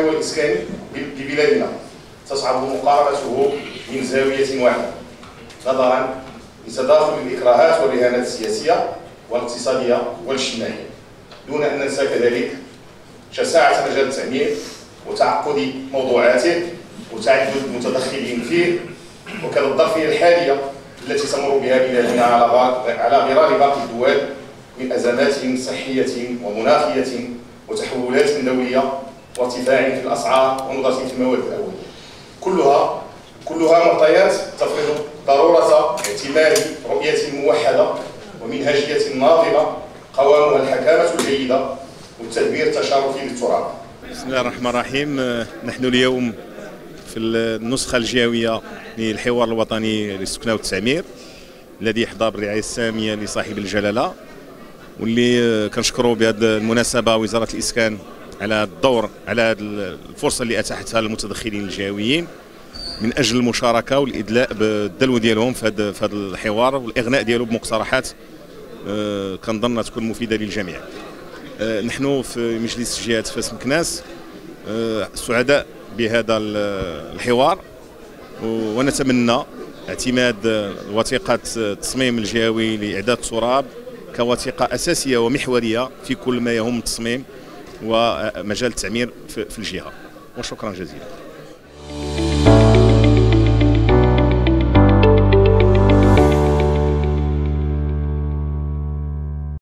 الوطني والإسكاني ببلادنا تصعب مقاربته من زاوية واحدة نظرا لتضاخم الإكراهات والرهانات السياسية والاقتصادية والاجتماعية، دون أن ننسى كذلك شساعة مجال التعمير وتعقد موضوعاته وتعدد المتدخلين فيه، وكذا الظرفية الحالية التي تمر بها بلادنا على غرار باقي الدول من أزمات صحية ومناخية وتحولات دولية وارتفاع في الأسعار ونضرة في المواد الأولية، كلها معطيات تفرض ضرورة اعتماد رؤية موحدة ومنهجية ناضجة قوامها الحكامة الجيدة والتدبير التشاركي للتراب. بسم الله الرحمن الرحيم. نحن اليوم في النسخة الجاوية للحوار الوطني للسكنة والتعمير الذي يحظى بالرعاية السامية لصاحب الجلالة، واللي كنشكروا بهذه المناسبة وزارة الإسكان على الدور، على هذه الفرصة اللي أتاحتها للمتدخلين الجهويين من أجل المشاركة والإدلاء بالدلو ديالهم في هذا الحوار والإغناء ديالو بمقترحات كنظن تكون مفيدة للجميع. نحن في مجلس الجهات فاس مكناس سعداء بهذا الحوار، ونتمنى اعتماد وثيقة التصميم الجهوي لإعداد التراب كوثيقة أساسية ومحورية في كل ما يهم التصميم ومجال التعمير في الجهة، وشكرا جزيلا.